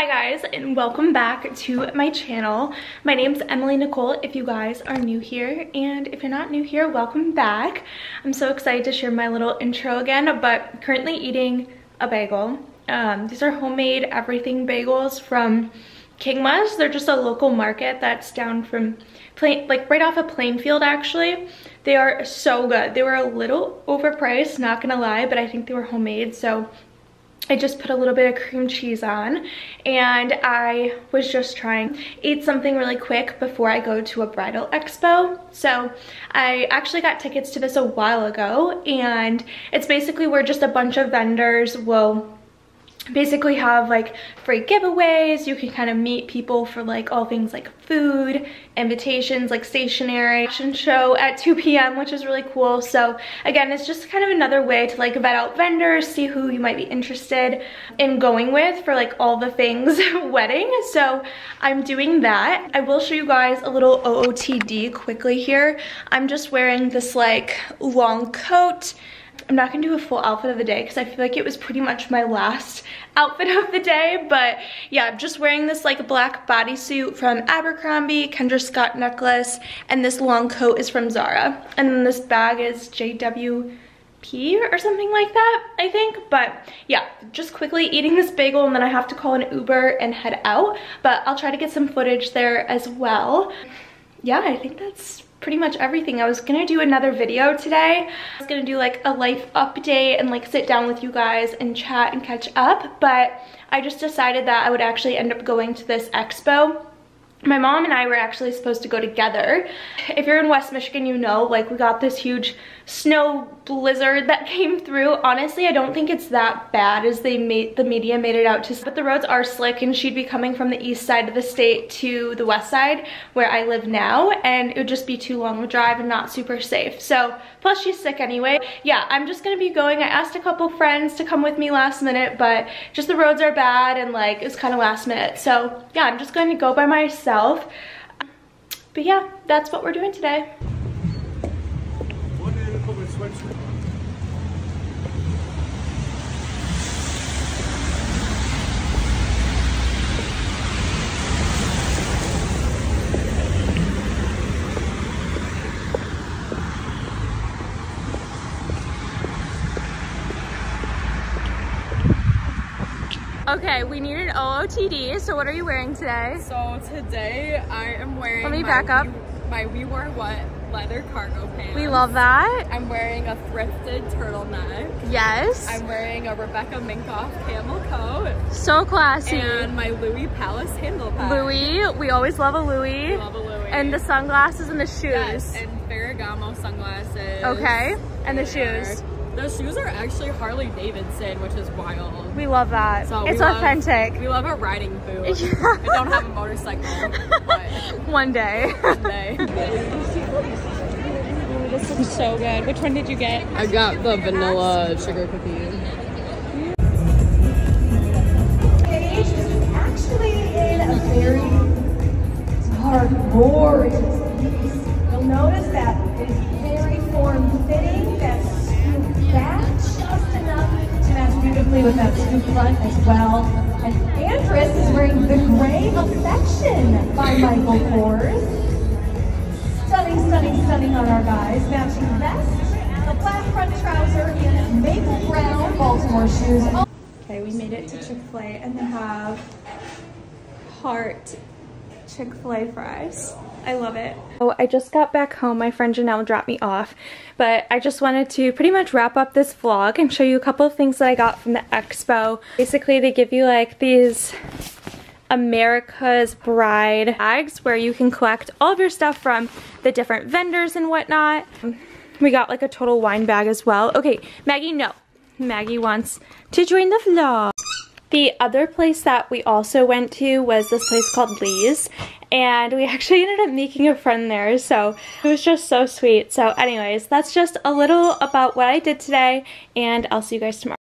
Hi guys, and welcome back to my channel. My name's Emily Nicole if you guys are new here, and if you're not new here, welcome back. I'm so excited to share my little intro again, but currently eating a bagel. These are homemade everything bagels from Kingma's. They're just a local market that's down from right off of Plainfield actually. They are so good. They were a little overpriced, not gonna lie, but I think they were homemade, so I just put a little bit of cream cheese on, and I was just trying to eat something really quick before I go to a bridal expo. So I actually got tickets to this a while ago, and it's basically where just a bunch of vendors will basically have like free giveaways. You can kind of meet people for like all things like food, invitations, like stationery, fashion show at 2 p.m. which is really cool. So again, it's just kind of another way to like vet out vendors, see who you might be interested in going with for like all the things wedding. So I'm doing that. I will show you guys a little OOTD quickly here. I'm just wearing this like long coat. I'm not gonna do a full outfit of the day because I feel like it was pretty much my last outfit of the day, but yeah, I'm just wearing this like black bodysuit from Abercrombie, Kendra Scott necklace, and this long coat is from Zara. And then this bag is JW Pei or something like that, I think. But yeah, just quickly eating this bagel, and then I have to call an Uber and head out, but I'll try to get some footage there as well. Yeah, I think that's pretty much everything. I was gonna do another video today. I was gonna do like a life update and like sit down with you guys and chat and catch up, but I just decided that I would actually end up going to this expo. My mom and I were actually supposed to go together. If you're in West Michigan, you know, like we got this huge snow blizzard that came through. Honestly, I don't think it's that bad as the media made it out to, but the roads are slick, and she'd be coming from the east side of the state to the west side where I live now, and it would just be too long of a drive and not super safe. So plus she's sick anyway. Yeah, I'm just gonna be going. I asked a couple friends to come with me last minute, but just the roads are bad and like it's kind of last minute. So yeah, I'm just going to go by myself. But yeah, that's what we're doing today. Okay, we need an OOTD, so what are you wearing today? So today I am wearing my We Wore What leather cargo pants. We love that. I'm wearing a thrifted turtleneck. Yes. I'm wearing a Rebecca Minkoff camel coat. So classy. And my Louis Palace handlebar. Louis, we always love a Louis. We love a Louis. And the sunglasses and the shoes. Yes, and Ferragamo sunglasses. Okay, and the shoes. Those shoes are actually Harley Davidson, which is wild. We love that. So it's authentic. We love a riding boot. Yeah. I don't have a motorcycle, but one day. This looks so good. Which one did you get? I got the vanilla sugar cookie. Actually, in a very dark, boring piece, you'll notice that it's very form-fitting. That's just enough to match beautifully with that scoop front as well. And Andress is wearing the Gray Affection by Michael Kors. Stunning, stunning, stunning on our guys. Matching vest, a black front trouser, and maple brown Baltimore shoes. Okay, we made it to Chick-fil-A, and they have heart Chick-fil-A fries. I love it. Oh, I just got back home. My friend Janelle dropped me off, but I just wanted to pretty much wrap up this vlog and show you a couple of things that I got from the expo. Basically, they give you like these America's Bride bags where you can collect all of your stuff from the different vendors and whatnot. We got like a total wine bag as well. Okay, Maggie, no. Maggie wants to join the vlog. The other place that we also went to was this place called Lee's, and we actually ended up making a friend there, so it was just so sweet. So anyways, that's just a little about what I did today, and I'll see you guys tomorrow.